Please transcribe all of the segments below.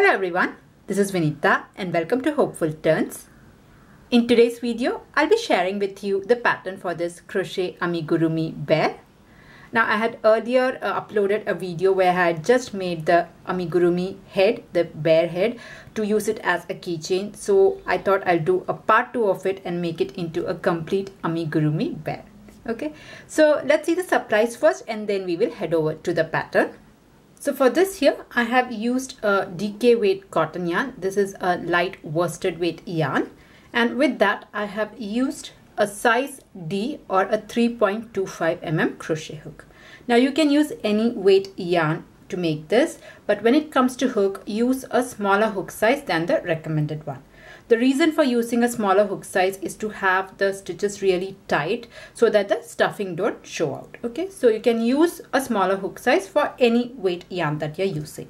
Hello everyone, this is Vinita and welcome to Hopeful Turns. In today's video, I'll be sharing with you the pattern for this crochet amigurumi bear. Now I had earlier uploaded a video where I had just made the amigurumi head, the bear head, to use it as a keychain. So I thought I'll do a part 2 of it and make it into a complete amigurumi bear. Okay, so let's see the supplies first and then we will head over to the pattern. So for this here, I have used a DK weight cotton yarn. This is a light worsted weight yarn. And with that, I have used a size D or a 3.25 mm crochet hook. Now you can use any weight yarn to make this, but when it comes to hook, use a smaller hook size than the recommended one. The reason for using a smaller hook size is to have the stitches really tight so that the stuffing don't show out. Okay, so you can use a smaller hook size for any weight yarn that you're using.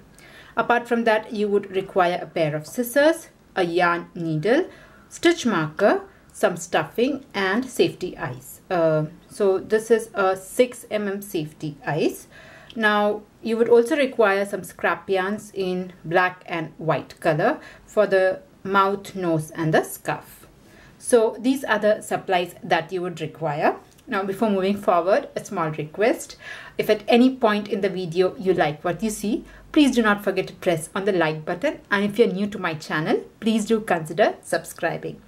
Apart from that, you would require a pair of scissors, a yarn needle, stitch marker, some stuffing and safety eyes. So this is a 6 mm safety eyes. Now you would also require some scrap yarns in black and white color for the mouth, nose and the scarf. So these are the supplies that you would require. Now before moving forward, a small request. If at any point in the video you like what you see, please do not forget to press on the like button, and if you're new to my channel, please do consider subscribing.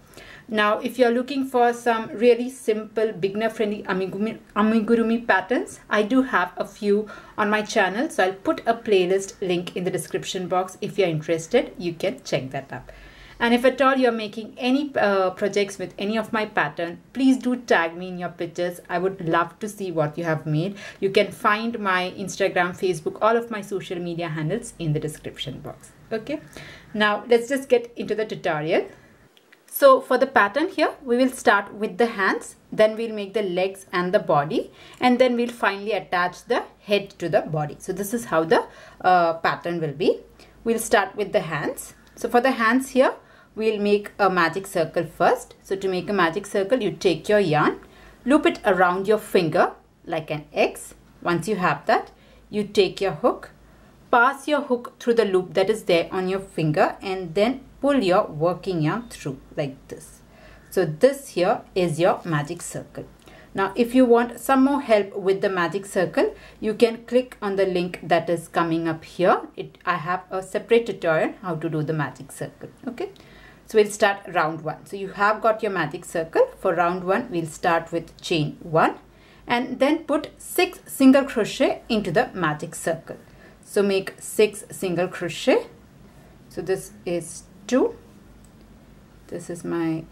Now if you're looking for some really simple beginner friendly amigurumi patterns, I do have a few on my channel, so I'll put a playlist link in the description box. If you're interested, you can check that up. And if at all you're making any projects with any of my pattern, please do tag me in your pictures. I would love to see what you have made. You can find my Instagram, Facebook, all of my social media handles in the description box. Okay, now let's just get into the tutorial. So for the pattern here, we will start with the hands, then we'll make the legs and the body, and then we'll finally attach the head to the body. So this is how the pattern will be. We'll start with the hands. So for the hands here, we'll make a magic circle first. So to make a magic circle, you take your yarn, loop it around your finger like an X. Once you have that, you take your hook, pass your hook through the loop that is there on your finger, and then pull your working yarn through like this. So this here is your magic circle. Now if you want some more help with the magic circle, you can click on the link that is coming up here. I have a separate tutorial how to do the magic circle. Okay, so we'll start round 1. So you have got your magic circle. For round 1, we'll start with chain 1 and then put 6 single crochet into the magic circle. So make 6 single crochet. So this is 2, this is my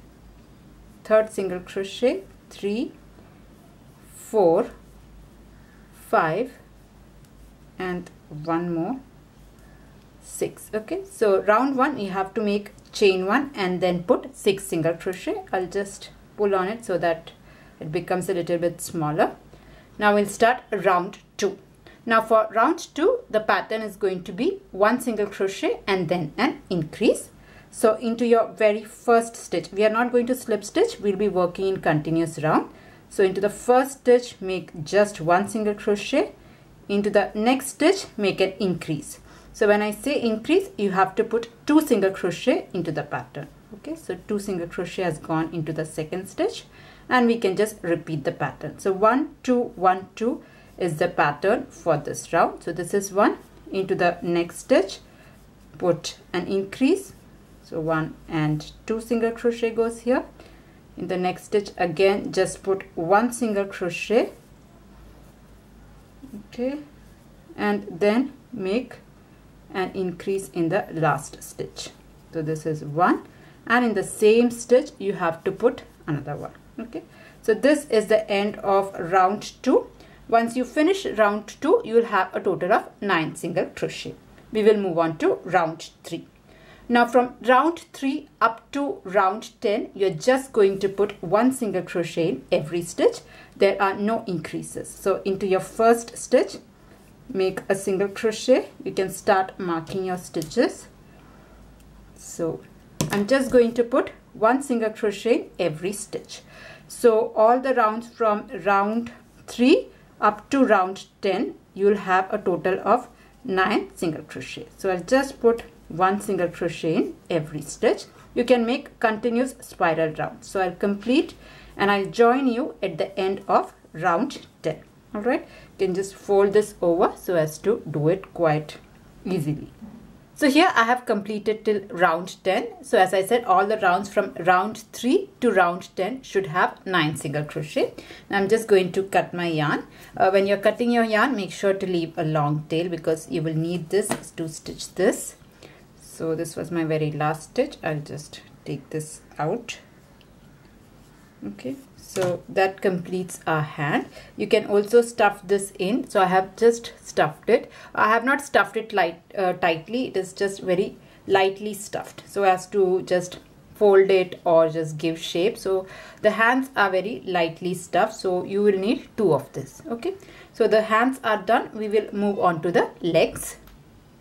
3rd single crochet, 3, 4, 5 and one more, 6. Okay, so round 1 you have to make chain 1 and then put 6 single crochet. I'll just pull on it so that it becomes a little bit smaller. Now we'll start round 2. Now for round 2, the pattern is going to be 1 single crochet and then an increase. So into your very first stitch, we are not going to slip stitch, we'll be working in continuous round. So into the first stitch, make just 1 single crochet. Into the next stitch, make an increase. So when I say increase, you have to put 2 single crochet into the pattern. Okay, so 2 single crochet has gone into the second stitch, and we can just repeat the pattern. So 1, 2, 1, 2 is the pattern for this round. So this is 1. Into the next stitch, put an increase. So 1 and 2 single crochet goes here. In the next stitch again, just put 1 single crochet. Okay, and then make an increase in the last stitch. So this is 1, and in the same stitch you have to put another 1. Okay, so this is the end of round 2. Once you finish round 2, you will have a total of 9 single crochet. We will move on to round 3. Now from round 3 up to round 10, you're just going to put 1 single crochet in every stitch. There are no increases. So into your first stitch, make a single crochet. You can start marking your stitches. So I'm just going to put 1 single crochet in every stitch. So all the rounds from round 3 up to round 10, you'll have a total of 9 single crochet. So I'll just put one single crochet in every stitch. You can make continuous spiral round. So I'll complete and I'll join you at the end of round 10. All right, you can just fold this over so as to do it quite easily. So here I have completed till round 10. So as I said, all the rounds from round 3 to round 10 should have 9 single crochet. Now I'm just going to cut my yarn. When you're cutting your yarn, make sure to leave a long tail because you will need this to stitch this. So this was my very last stitch. I'll just take this out. Okay, so that completes our hand. You can also stuff this in. So I have just stuffed it. I have not stuffed it tightly. It is just very lightly stuffed so as to just fold it or just give shape. So the hands are very lightly stuffed, so you will need 2 of this. Okay, so the hands are done. We will move on to the legs.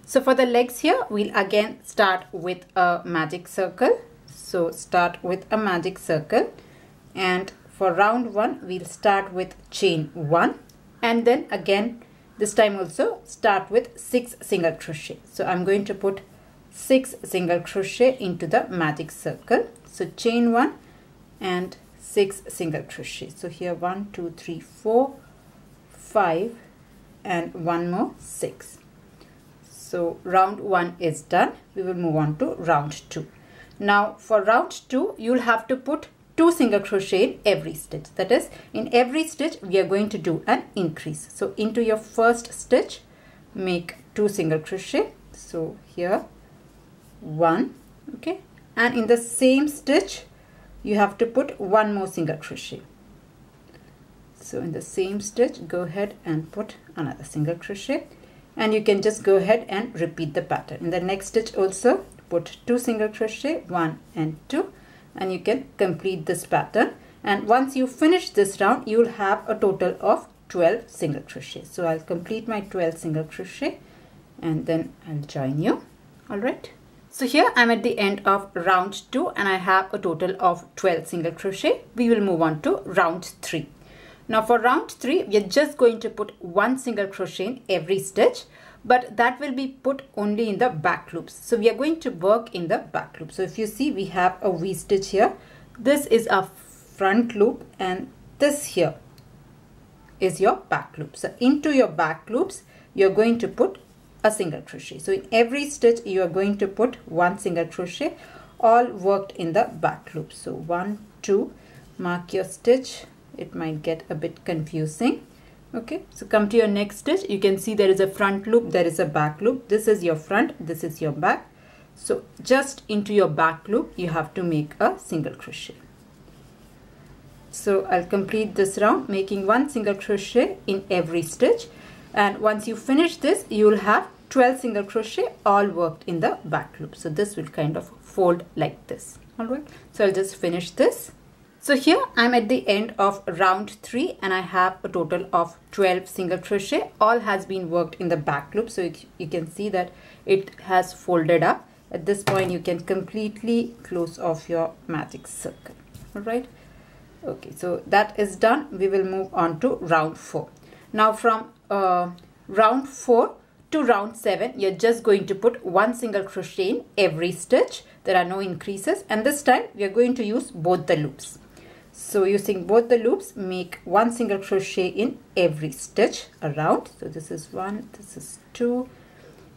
So for the legs here, we'll again start with a magic circle. So start with a magic circle. And for round 1, we'll start with chain 1, and then again this time also start with 6 single crochet. So I'm going to put 6 single crochet into the magic circle. So chain 1 and 6 single crochet. So here 1, 2, 3, 4, 5 and one more 6. So round 1 is done. We will move on to round 2. Now for round 2, you'll have to put 2 single crochet in every stitch. That is, in every stitch we are going to do an increase. So into your first stitch, make 2 single crochet. So here 1, okay, and in the same stitch you have to put 1 more single crochet. So in the same stitch, go ahead and put another single crochet, and you can just go ahead and repeat the pattern. In the next stitch also, put 2 single crochet, 1 and 2, and you can complete this pattern. And once you finish this round, you will have a total of 12 single crochet. So I'll complete my 12 single crochet and then I'll join you. All right, so here I'm at the end of round 2 and I have a total of 12 single crochet. We will move on to round 3. Now for round 3, we are just going to put 1 single crochet in every stitch, but that will be put only in the back loops. So we are going to work in the back loop. So if you see, we have a V stitch here. This is our front loop and this here is your back loop. So into your back loops, you're going to put a single crochet. So in every stitch, you are going to put 1 single crochet, all worked in the back loop. So 1, 2, mark your stitch. It might get a bit confusing. Okay, so come to your next stitch. You can see there is a front loop, there is a back loop. This is your front, this is your back. So just into your back loop, you have to make a single crochet. So I'll complete this round making 1 single crochet in every stitch, and once you finish this, you will have 12 single crochet all worked in the back loop. So this will kind of fold like this. All right, so I'll just finish this. So here I'm at the end of round 3 and I have a total of 12 single crochet. All has been worked in the back loop. So you can see that it has folded up. At this point, you can completely close off your magic circle. All right. Okay, so that is done. We will move on to round 4. Now from round 4 to round 7, you're just going to put 1 single crochet in every stitch. There are no increases. And this time we are going to use both the loops. So using both the loops, make 1 single crochet in every stitch around. So this is 1, this is 2,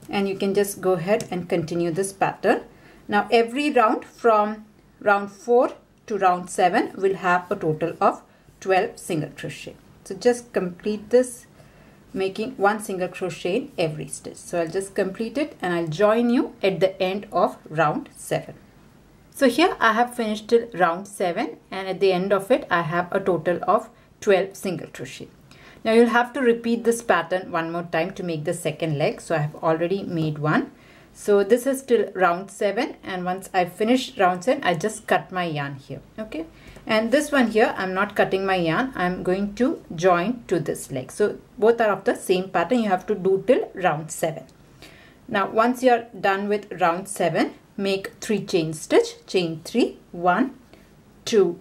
and you can just go ahead and continue this pattern. Now every round from round 4 to round 7 will have a total of 12 single crochet. So just complete this making 1 single crochet in every stitch. So I'll just complete it and I'll join you at the end of round 7. So here I have finished till round 7, and at the end of it I have a total of 12 single crochet. Now you'll have to repeat this pattern one more time to make the second leg. So I have already made one. So this is till round 7, and once I finish round 7, I just cut my yarn here. Okay, and this one here, I'm not cutting my yarn. I'm going to join to this leg. So both are of the same pattern. You have to do till round 7. Now once you're done with round 7, make 3 chain stitch, chain 3, 1, 2,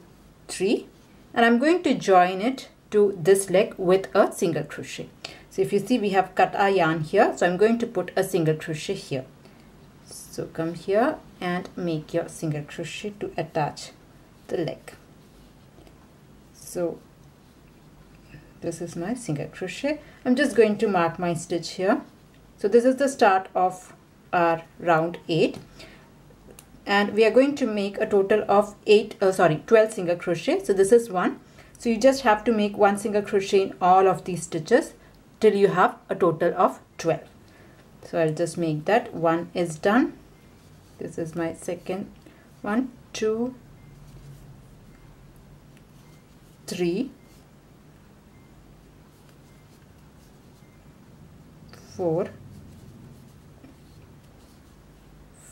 3, and I'm going to join it to this leg with a single crochet. So if you see, we have cut our yarn here, so I'm going to put a single crochet here. So come here and make your single crochet to attach the leg. So this is my single crochet. I'm just going to mark my stitch here. So this is the start of our round 8, and we are going to make a total of 12 single crochet. So this is one. So you just have to make one single crochet in all of these stitches till you have a total of 12. So I'll just make that. One is done. This is my second one, 2, 3, 4,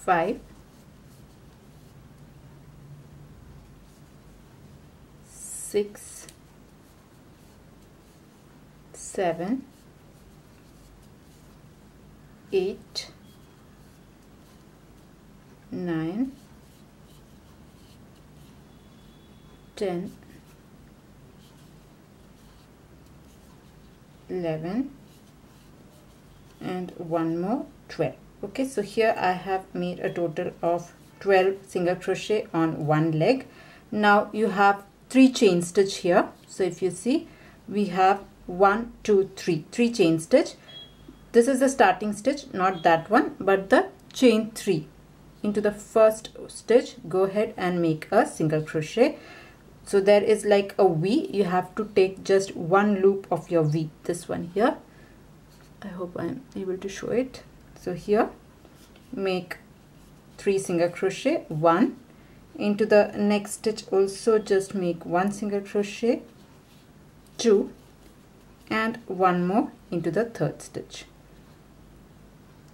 5, 6, 7, 8, 9, 10, 11, and one more, 12. Okay, so here I have made a total of 12 single crochet on one leg. Now you have 3 chain stitch here. So if you see, we have 1, 2, 3 chain stitch. This is the starting stitch, not that one, but the chain 3. Into the first stitch, go ahead and make a single crochet. So there is like a V. You have to take just one loop of your V, this one here. I hope I am able to show it. So here, make 3 single crochet, 1. Into the next stitch also just make 1 single crochet, 2, and one more into the third stitch.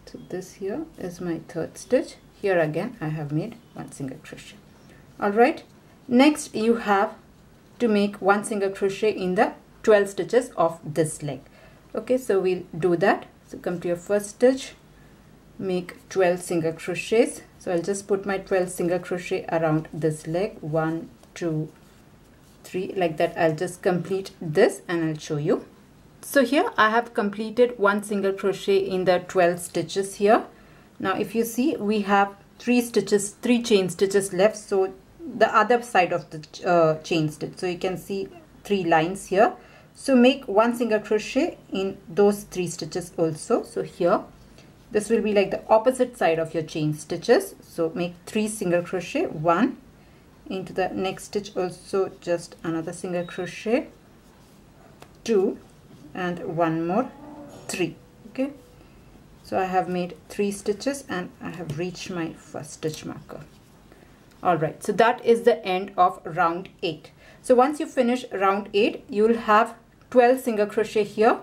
So this here is my third stitch. Here again I have made 1 single crochet. Alright, next you have to make 1 single crochet in the 12 stitches of this leg. Okay, so we'll do that. So come to your first stitch, make 12 single crochets. So I'll just put my 12 single crochet around this leg, 1, 2, 3, like that. I'll just complete this and I'll show you. So here I have completed 1 single crochet in the 12 stitches here. Now if you see, we have 3 chain stitches left, so the other side of the chain stitch. So you can see 3 lines here. So make 1 single crochet in those 3 stitches also. So here, this will be like the opposite side of your chain stitches. So make 3 single crochet, 1 into the next stitch also just another single crochet, 2, and one more, 3. Okay, so I have made 3 stitches and I have reached my first stitch marker. Alright, so that is the end of round 8. So once you finish round 8, you will have 12 single crochet here,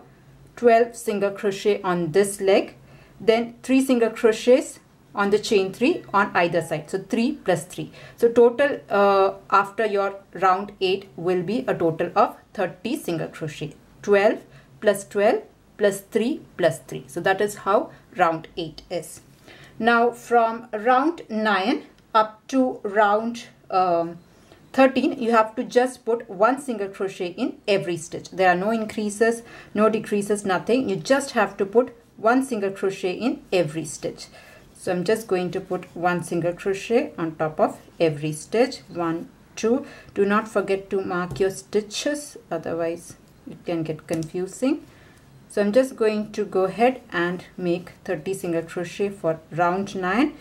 12 single crochet on this leg, then 3 single crochets on the chain 3 on either side. So 3 plus 3. So total after your round 8 will be a total of 30 single crochet, 12 plus 12 plus 3 plus 3. So that is how round 8 is. Now from round 9 up to round 13, you have to just put 1 single crochet in every stitch. There are no increases, no decreases, nothing. You just have to put 1 single crochet in every stitch. So I'm just going to put 1 single crochet on top of every stitch. 1, 2. Do not forget to mark your stitches, otherwise it can get confusing. So I'm just going to go ahead and make 30 single crochet for round 9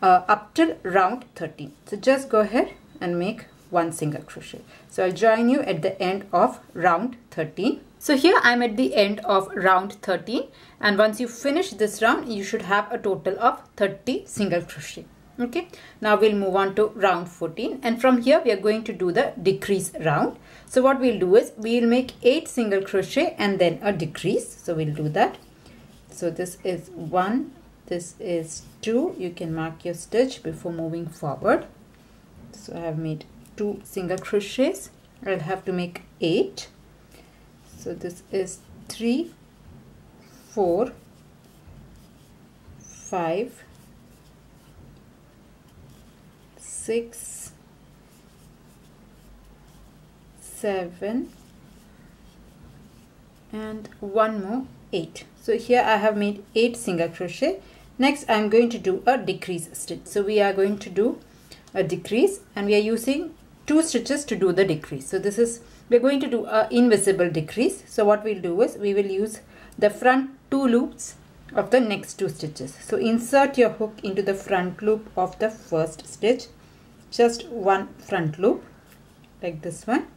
up till round 13. So just go ahead and make 1 single crochet. So I'll join you at the end of round 13. So here I'm at the end of round 13, and once you finish this round, you should have a total of 30 single crochet. Okay, now we'll move on to round 14, and from here we are going to do the decrease round. So what we'll do is we'll make 8 single crochet and then a decrease. So we'll do that. So this is 1, this is 2. You can mark your stitch before moving forward. So I have made 2 single crochets. I'll have to make 8. So this is 3, 4, 5, 6, 7, and one more, 8. So here I have made 8 single crochet. Next, I'm going to do a decrease stitch. So we are going to do a decrease, and we are using two stitches to do the decrease. So this is, we're going to do a invisible decrease. So what we'll do is we will use the front two loops of the next two stitches. So insert your hook into the front loop of the first stitch, just one front loop like this one.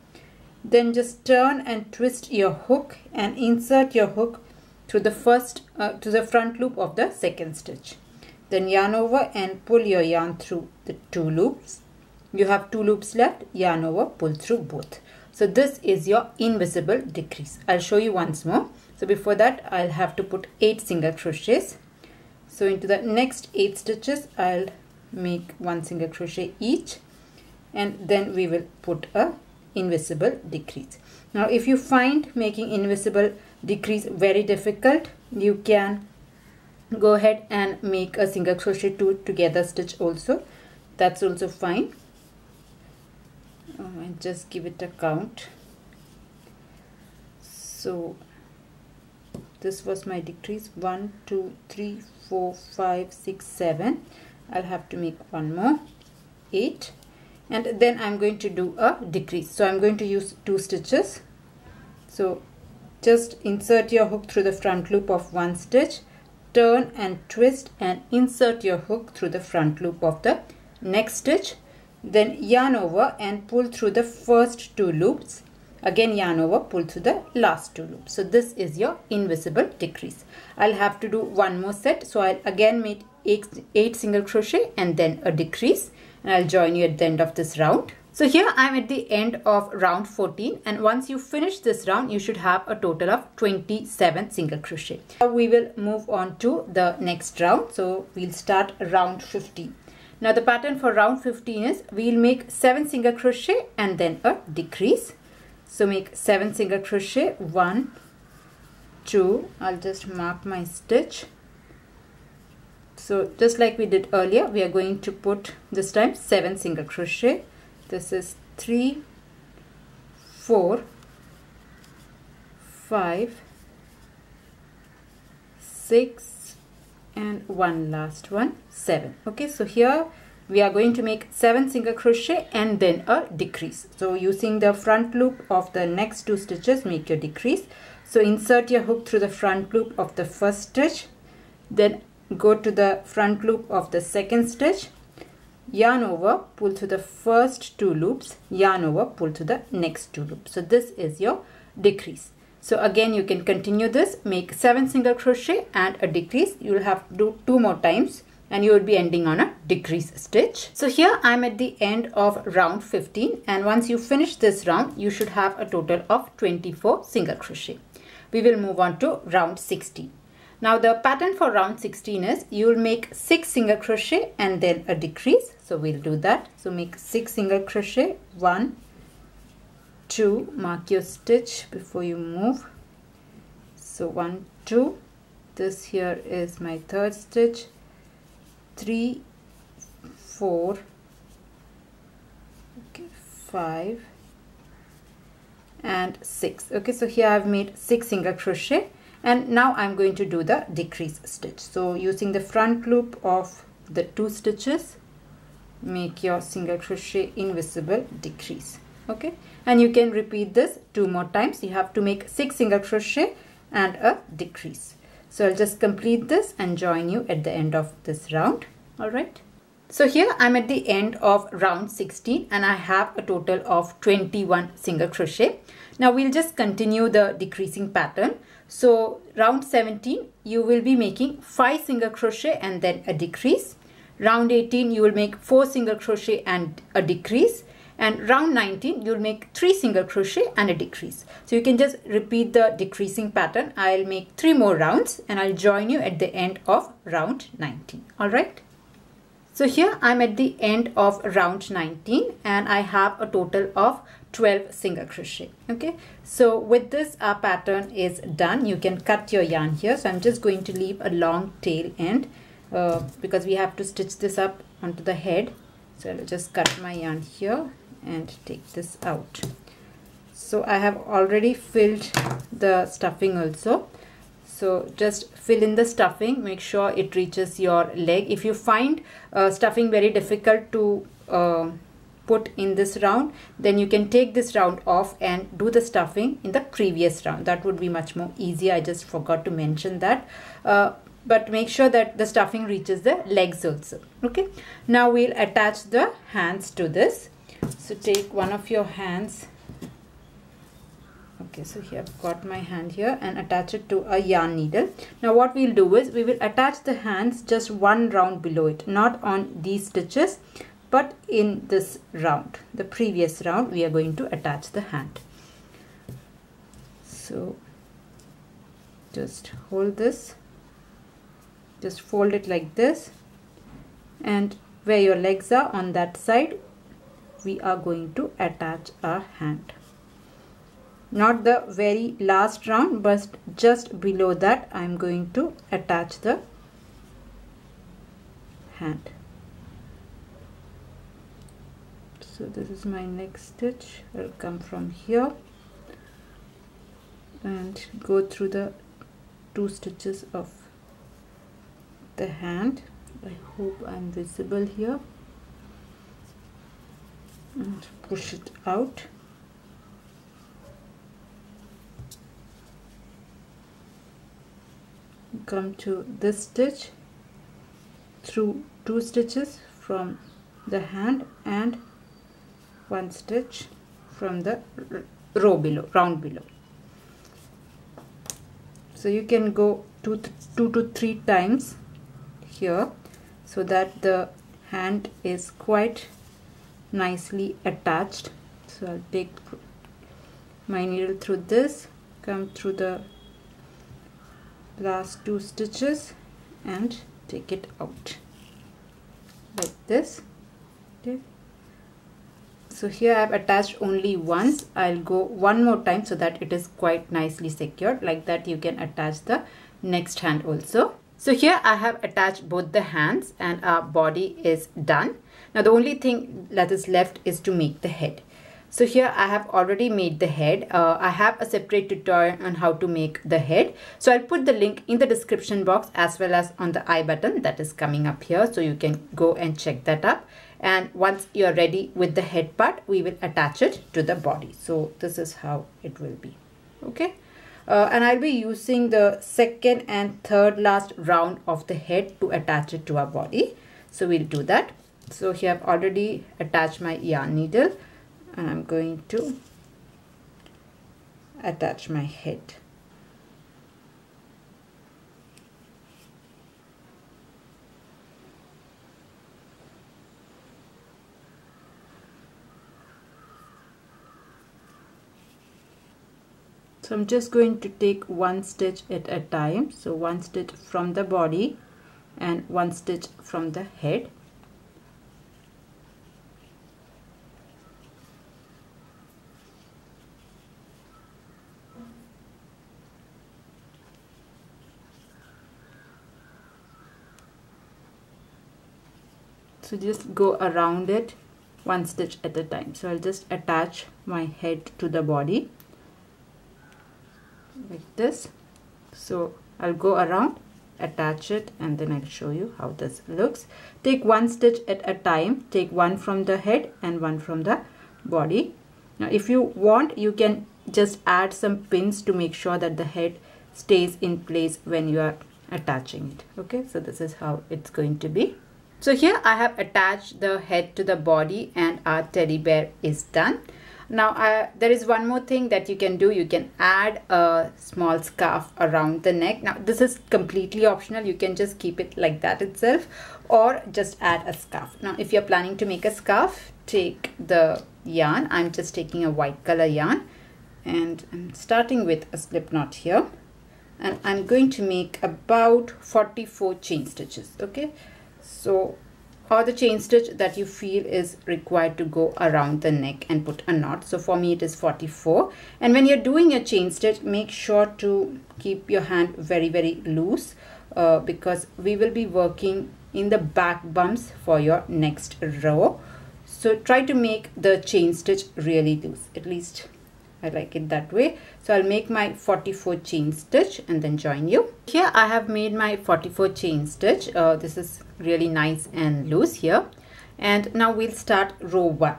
Then just turn and twist your hook and insert your hook to the front loop of the second stitch. Then yarn over and pull your yarn through the two loops. You have two loops left, yarn over, pull through both. So this is your invisible decrease. I'll show you once more. So before that, I'll have to put 8 single crochets. So into the next 8 stitches, I'll make 1 single crochet each, and then we will put a invisible decrease. Now if you find making invisible decrease very difficult, you can go ahead and make a single crochet two together stitch also. That's also fine. And just give it a count. So this was my decrease, 1 2 3 4 5 6 7. I'll have to make one more, 8, and then I'm going to do a decrease. So I'm going to use two stitches. So just insert your hook through the front loop of one stitch, turn and twist and insert your hook through the front loop of the next stitch, then yarn over and pull through the first two loops, again yarn over, pull through the last two loops. So this is your invisible decrease. I'll have to do one more set, so I'll again make 8 single crochet and then a decrease, and I'll join you at the end of this round. So here I'm at the end of round 14, and once you finish this round, you should have a total of 27 single crochet. Now we will move on to the next round. So we'll start round 15. Now the pattern for round 15 is we'll make 7 single crochet and then a decrease. So make 7 single crochet, 1 2, I'll just mark my stitch. So just like we did earlier, we are going to put this time 7 single crochet. This is 3 4 5 6 and one last one, 7. Okay, so here we are going to make 7 single crochet and then a decrease. So using the front loop of the next two stitches, make your decrease. So insert your hook through the front loop of the first stitch, then go to the front loop of the second stitch, yarn over, pull through the first two loops, yarn over, pull through the next two loops. So this is your decrease. So again you can continue this, make 7 single crochet and a decrease. You will have to do 2 more times, and you will be ending on a decrease stitch. So here I'm at the end of round 15, and once you finish this round, you should have a total of 24 single crochet. We will move on to round 16. Now the pattern for round 16 is you will make 6 single crochet and then a decrease. So we'll do that. So make 6 single crochet, 1 2, mark your stitch before you move. So 1 2, this here is my third stitch, 3 4, okay, 5 and 6. Okay, so here I've made 6 single crochet, and now I'm going to do the decrease stitch. So using the front loop of the two stitches, make your single crochet, invisible decrease. Okay, and you can repeat this 2 more times. You have to make 6 single crochet and a decrease. So I'll just complete this and join you at the end of this round. All right, so here I'm at the end of round 16, and I have a total of 21 single crochet. Now we'll just continue the decreasing pattern. So round 17, you will be making 5 single crochet and then a decrease. Round 18, you will make 4 single crochet and a decrease. And round 19, you'll make 3 single crochet and a decrease. So you can just repeat the decreasing pattern. I'll make 3 more rounds, and I'll join you at the end of round 19. All right, so here I'm at the end of round 19, and I have a total of 12 single crochet. Okay, so with this our pattern is done. You can cut your yarn here. So I'm just going to leave a long tail end because we have to stitch this up onto the head. So I'll just cut my yarn here and take this out. So I have already filled the stuffing also. So just fill in the stuffing, make sure it reaches your leg. If you find stuffing very difficult to put in this round, then you can take this round off and do the stuffing in the previous round. That would be much more easy. I just forgot to mention that. But make sure that the stuffing reaches the legs also. Okay, now we'll attach the hands to this. So take one of your hands. Okay, so here I've got my hand here and attach it to a yarn needle. Now what we'll do is we will attach the hands just one round below it, not on these stitches, but in this round, the previous round, we are going to attach the hand. So just hold this, just fold it like this, and where your legs are on that side, we are going to attach our hand. Not the very last round, but just below that I'm going to attach the hand. So this is my next stitch. I'll come from here and go through the two stitches of the hand. I hope I'm visible here, and push it out. Come to this stitch, through two stitches from the hand and one stitch from the row below, round below. So you can go two to three times here, so that the hand is quite nicely attached. So I'll take my needle through this, come through the last two stitches and take it out like this. Okay, so here I've attached only once. I'll go one more time so that it is quite nicely secured. Like that you can attach the next hand also. So here I have attached both the hands and our body is done. Now the only thing that is left is to make the head. So here I have already made the head. I have a separate tutorial on how to make the head. So I'll put the link in the description box as well as on the I button that is coming up here. So you can go and check that up. And once you're ready with the head part, we will attach it to the body. So this is how it will be. Okay. And I'll be using the second and third last round of the head to attach it to our body. So we'll do that. So here I've already attached my yarn needle. And I'm going to attach my head. So I'm just going to take one stitch at a time. So one stitch from the body and one stitch from the head. So just go around it one stitch at a time. So I'll just attach my head to the body like this. So I'll go around, attach it, and then I'll show you how this looks. Take one stitch at a time. Take one from the head and one from the body. Now if you want, you can just add some pins to make sure that the head stays in place when you are attaching it. Okay, so this is how it's going to be. So here I have attached the head to the body and our teddy bear is done. Now there is one more thing that you can do. You can add a small scarf around the neck. Now this is completely optional. You can just keep it like that itself or just add a scarf. Now if you're planning to make a scarf, take the yarn. I'm just taking a white color yarn and I'm starting with a slip knot here. And I'm going to make about 44 chain stitches. Okay. So, or the chain stitch that you feel is required to go around the neck and put a knot. So for me it is 44. And when you're doing your chain stitch, make sure to keep your hand very, very loose because we will be working in the back bumps for your next row. So try to make the chain stitch really loose. At least I like it that way. So I'll make my 44 chain stitch and then join you. Here I have made my 44 chain stitch. This is really nice and loose here. And now we'll start row 1.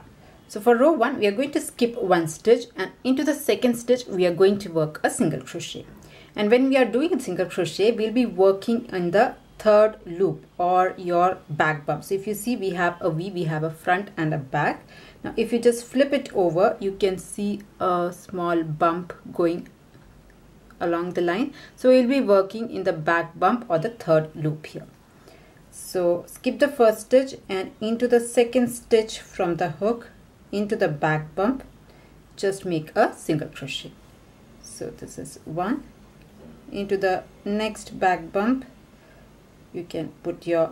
So for row 1 we are going to skip one stitch, and into the second stitch we are going to work a single crochet. And when we are doing a single crochet, we'll be working in the third loop or your back bump. So if you see, we have a V, we have a front and a back. Now if you just flip it over, you can see a small bump going along the line. So we'll be working in the back bump or the third loop here. So skip the first stitch and into the second stitch from the hook into the back bump, just make a single crochet. So this is one. Into the next back bump, you can put your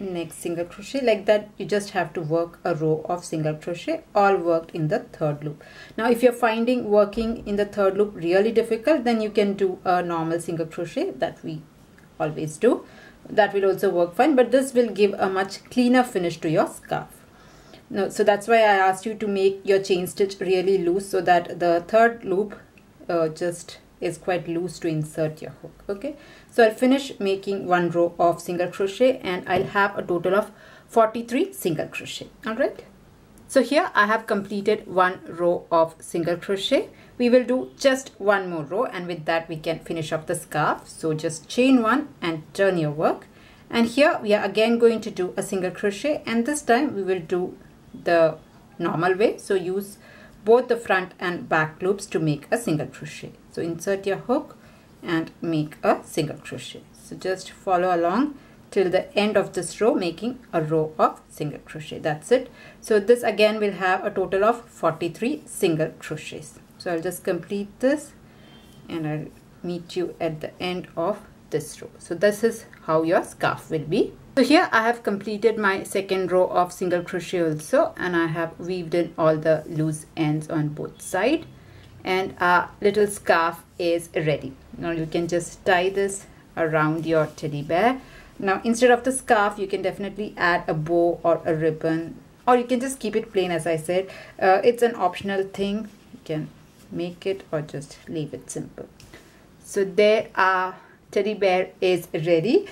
next single crochet. Like that, you just have to work a row of single crochet, all worked in the third loop. Now if you're finding working in the third loop really difficult, then you can do a normal single crochet that we always do. That will also work fine, but this will give a much cleaner finish to your scarf. Now, so that's why I asked you to make your chain stitch really loose, so that the third loop just is quite loose to insert your hook. Okay, so I'll finish making one row of single crochet and I'll have a total of 43 single crochet. All right, so here I have completed one row of single crochet. We will do just one more row, and with that we can finish up the scarf. So just chain one and turn your work, and here we are again going to do a single crochet, and this time we will do the normal way. So use both the front and back loops to make a single crochet. So insert your hook and make a single crochet. So just follow along till the end of this row, making a row of single crochet. That's it. So this again will have a total of 43 single crochets. So I'll just complete this and I'll meet you at the end of this row. So this is how your scarf will be. So here I have completed my second row of single crochet also, and I have weaved in all the loose ends on both sides, and our little scarf is ready. Now you can just tie this around your teddy bear. Now instead of the scarf, you can definitely add a bow or a ribbon, or you can just keep it plain. As I said, it's an optional thing. You can make it or just leave it simple. So there are teddy bear is ready.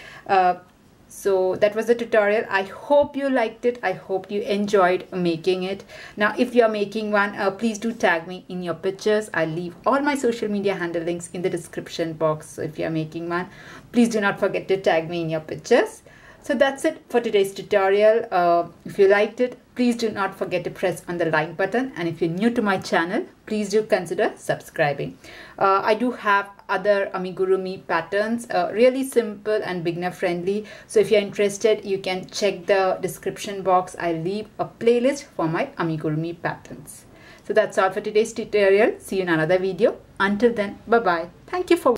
So that was the tutorial. I hope you liked it. I hope you enjoyed making it. Now if you are making one, please do tag me in your pictures. I'll leave all my social media handle links in the description box. So if you are making one, please do not forget to tag me in your pictures. So that's it for today's tutorial. If you liked it, please do not forget to press on the like button, and if you're new to my channel, please do consider subscribing. I do have other amigurumi patterns, really simple and beginner friendly. So if you're interested, you can check the description box. I leave a playlist for my amigurumi patterns. So that's all for today's tutorial. See you in another video. Until then, bye bye. Thank you for watching.